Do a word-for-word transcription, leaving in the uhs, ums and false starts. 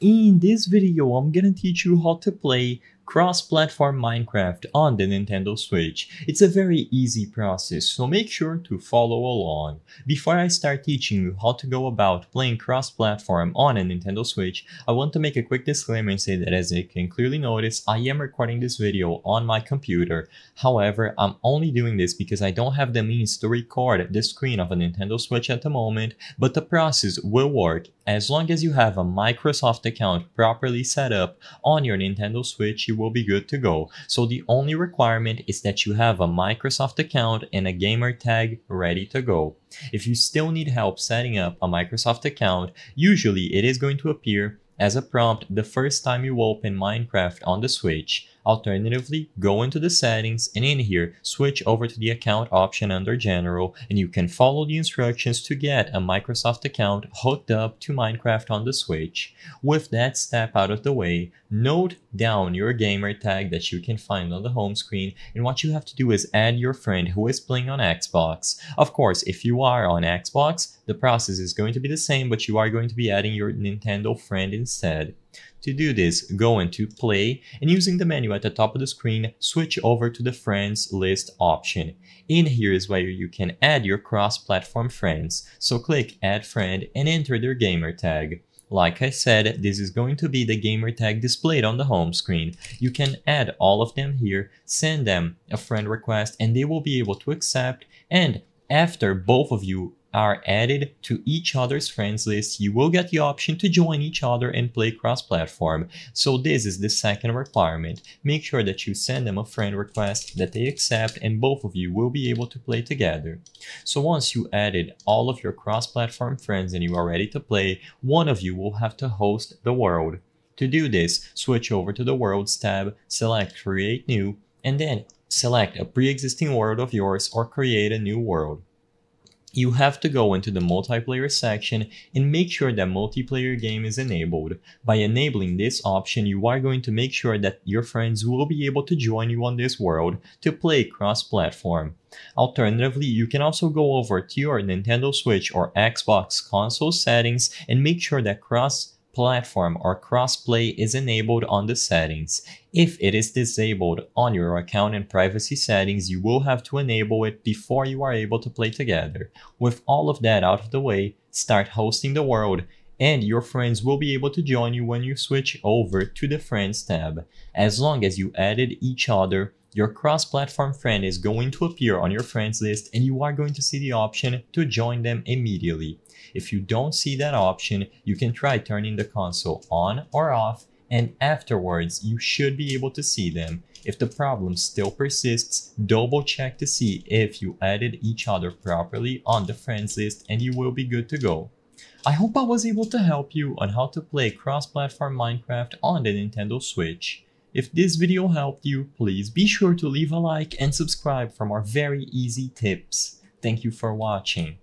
In this video, I'm gonna teach you how to play cross-platform Minecraft on the Nintendo Switch. It's a very easy process, so make sure to follow along. Before I start teaching you how to go about playing cross-platform on a Nintendo Switch, I want to make a quick disclaimer and say that as you can clearly notice, I am recording this video on my computer. However, I'm only doing this because I don't have the means to record the screen of a Nintendo Switch at the moment, but the process will work. As long as you have a Microsoft account properly set up on your Nintendo Switch, you will be good to go. So the only requirement is that you have a Microsoft account and a gamer tag ready to go. If you still need help setting up a Microsoft account, usually it is going to appear as a prompt the first time you open Minecraft on the Switch. Alternatively, go into the settings and in here, switch over to the account option under general and you can follow the instructions to get a Microsoft account hooked up to Minecraft on the Switch. With that step out of the way, note down your gamer tag that you can find on the home screen, and what you have to do is add your friend who is playing on Xbox. Of course, if you are on Xbox, the process is going to be the same, but you are going to be adding your Nintendo friend instead. To do this, go into play and using the menu at the top of the screen, switch over to the friends list option. In here is where you can add your cross-platform friends. So click add friend and enter their gamer tag. Like I said, this is going to be the gamer tag displayed on the home screen. You can add all of them here, send them a friend request and they will be able to accept, and after both of you are added to each other's friends list, you will get the option to join each other and play cross-platform. So this is the second requirement. Make sure that you send them a friend request that they accept and both of you will be able to play together. So once you added all of your cross-platform friends and you are ready to play, one of you will have to host the world. To do this, switch over to the Worlds tab, select Create New, and then select a pre-existing world of yours or create a new world. You have to go into the multiplayer section and make sure that multiplayer game is enabled. By enabling this option, you are going to make sure that your friends will be able to join you on this world to play cross-platform. Alternatively, you can also go over to your Nintendo Switch or Xbox console settings and make sure that cross-platform or cross-play is enabled on the settings. If it is disabled on your account and privacy settings, you will have to enable it before you are able to play together. With all of that out of the way, start hosting the world and your friends will be able to join you when you switch over to the Friends tab. As long as you added each other, your cross-platform friend is going to appear on your friends list and you are going to see the option to join them immediately. If you don't see that option, you can try turning the console on or off and afterwards you should be able to see them. If the problem still persists, double check to see if you added each other properly on the friends list and you will be good to go. I hope I was able to help you on how to play cross-platform Minecraft on the Nintendo Switch. If this video helped you, please be sure to leave a like and subscribe for more very easy tips. Thank you for watching.